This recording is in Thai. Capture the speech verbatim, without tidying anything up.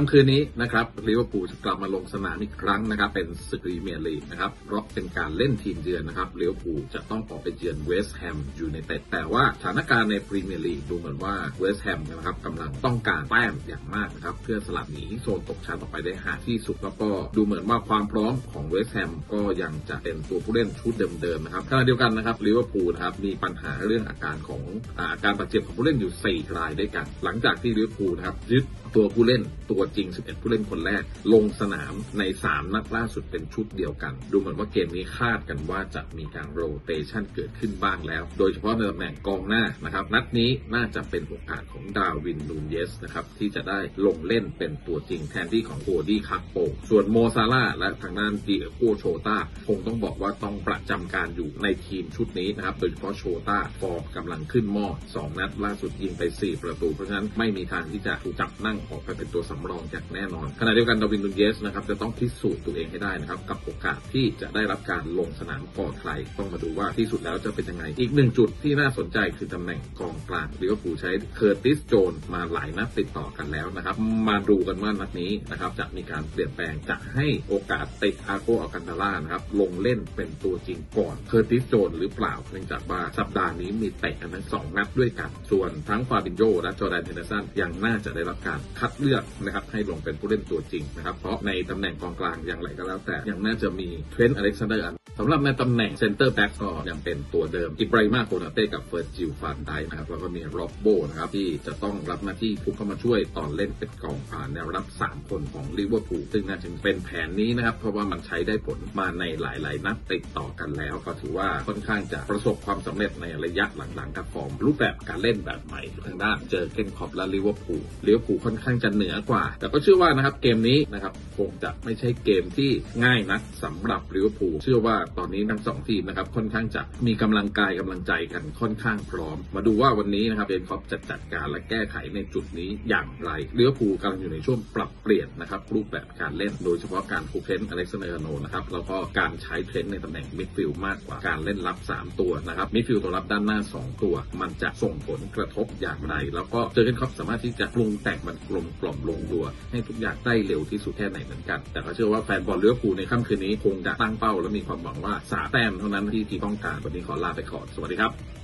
ค่ำคืนนี้นะครับลิเวอร์พูลจะกลับมาลงสนามอีกครั้งนะครับเป็นศึกพรีเมียร์ลีกนะครับเพราะเป็นการเล่นทีมเยือนนะครับลิเวอร์พูลจะต้องออกไปเยือนเวสต์แฮมยูไนเต็ดแต่ว่าสถานการณ์ในพรีเมียร์ลีกดูเหมือนว่าเวสต์แฮมนะครับกำลังต้องการแต้มอย่างมากนะครับเพื่อสลัดหนีโซนตกชั้นออกไปได้ห่างที่สุดแล้วก็ดูเหมือนว่าความพร้อมของเวสต์แฮมก็ยังจะเป็นตัวผู้เล่นชุดเดิมๆนะครับขณะเดียวกันนะครับลิเวอร์พูลนะครับมีปัญหาเรื่องอาการของอาการบาดเจ็บของผู้เล่นอยู่สี่รายด้วยกันหลังจากที่ลิเวอร์พูลนะครับยึดตัวผู้เล่นตัวจริงสิบเอ็ดผู้เล่นคนแรกลงสนามในสามนัดล่าสุดเป็นชุดเดียวกันดูเหมือนว่าเกมนี้คาดกันว่าจะมีการโรเตชันเกิดขึ้นบ้างแล้วโดยเฉพาะในตำแหน่งกองหน้านะครับนัดนี้น่าจะเป็นโอกาสของดาวินนูนเยสนะครับที่จะได้ลงเล่นเป็นตัวจริงแทนที่ของโคดี้คัพโปส่วนโมซาล่าและทางด้านดิเอโกโชต้าคงต้องบอกว่าต้องประจำการอยู่ในทีมชุดนี้นะครับโดยเฉพาะโชต้าฟอร์มกำลังขึ้นหม้อสองนัดล่าสุดยิงไปสี่ประตูเพราะฉะนั้นไม่มีทางที่จะถูกจับนั่งออกไปเป็นตัวสำรองอย่างแน่นอนขณะเดียวกันดาวินนูนเยสนะครับจะต้องพิสูจน์ตัวเองให้ได้นะครับกับโอกาสที่จะได้รับการลงสนามก่อนใครต้องมาดูว่าที่สุดแล้วจะเป็นยังไงอีกหนึ่งจุดที่น่าสนใจคือตำแหน่งกองกลางลิเวอร์พูลใช้เคอร์ติสโจนส์มาหลายนัดติดต่อกันแล้วนะครับมาดูกันว่านัดนี้นะครับจะมีการเปลี่ยนแปลงจะให้โอกาสติดอาโกอัลคันตาร่านะครับลงเล่นเป็นตัวจริงก่อนเคอร์ติสโจนส์หรือเปล่าเนื่องจากว่าสัปดาห์นี้มีเตะกันทั้งสองนัดด้วยกันส่วนทั้งฟาบินโญและจอร์แดน เฮนเดอร์สันยังน่าจะได้รับการคัดเลือกนะครับให้ลงเป็นผู้เล่นตัวจริงนะครับเพราะในตำแหน่งกองกลางอย่างไรก็แล้วแต่ยังน่าจะมีเทรนต์อเล็กซานเดอร์สำหรับในตำแหน่งเซนเตอร์แบ็กก็ยังเป็นตัวเดิมอิบราฮิมา โกนาเต้กับเฟิร์สจิล ฟานไดค์นะครับแล้วก็มีร็อบโบนะครับที่จะต้องรับหน้าที่พุ่งเข้ามาช่วยตอนเล่นเป็นกองกลางแนวรับสามคนของลิเวอร์พูลซึ่งน่าจะเป็นแผนนี้นะครับเพราะว่ามันใช้ได้ผลมาในหลายๆนัดติดต่อกันแล้วก็ถือว่าค่อนข้างจะประสบความสำเร็จในระยะหลังๆกับฟอร์มรูปแบบการเล่นแบบใหม่ทางด้านเจอเกนคล็อปและลิเวอร์พูลลิเวอร์พูลค่อนข้างจะเหนือกว่าแต่ก็เชื่อว่านะครับเกมนี้นะครับคงจะไม่ใช่เกมที่ง่ายนักสำหรับลิเวอร์พูลเชื่อว่าตอนนี้ทั้งสองทีมนะครับค่อนข้างจะมีกำลังกายกำลังใจกันค่อนข้างพร้อมมาดูว่าวันนี้นะครับเบนคอปจะจัดการและแก้ไขในจุดนี้อย่างไรลิเวอร์พูลกำลังอยู่ในช่วงปรับเปลี่ยนนะครับรูปแบบการเล่นโดยเฉพาะการคูเคนอเล็กซานเดอร์ อาร์โนลด์นะครับแล้วก็การใช้เทรนต์ในตำแหน่งมิดฟิลด์มากกว่าการเล่นรับสามตัวนะครับมิดฟิลด์ตัวรับด้านหน้าสองตัวมันจะส่งผลกระทบอย่างไรแล้วก็เจอเบนคอปสามารถที่จะปรุงแต่งมันกลมกล่อมลงตัวให้ทุกอย่างได้เร็วที่สุดแค่ไหนเหมือนกันแต่ก็เชื่อว่าแฟนบอลลิเวอร์พูลในค่ำคืนนี้คงจะตั้งเป้าและมีความหวังว่าสามแต้มเท่านั้นที่ทีมต้องการวันนี้ขอลาไปก่อนสวัสดีครับ